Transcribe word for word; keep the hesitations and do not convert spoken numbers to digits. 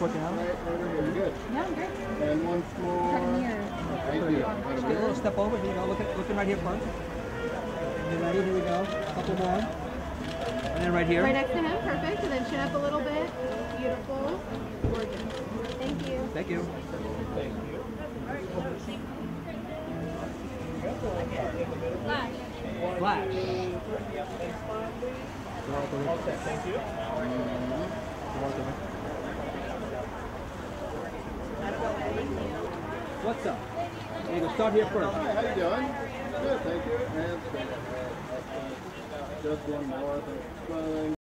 Just looking out. Right, right, right, good. Yeah, I'm great. And once more. Come here. Right here. Just get a little step over. Here you go. Look at, looking right here first. Get ready. Here we go. A couple more. And then right here. Right next to him. Perfect. And then chin up a little bit. Beautiful. Gorgeous. Thank you. Thank you. Thank you. Flash. Flash. Okay, thank you. What's up? You can start here first. Hi, how you doing? Good, thank you. And just one more thing.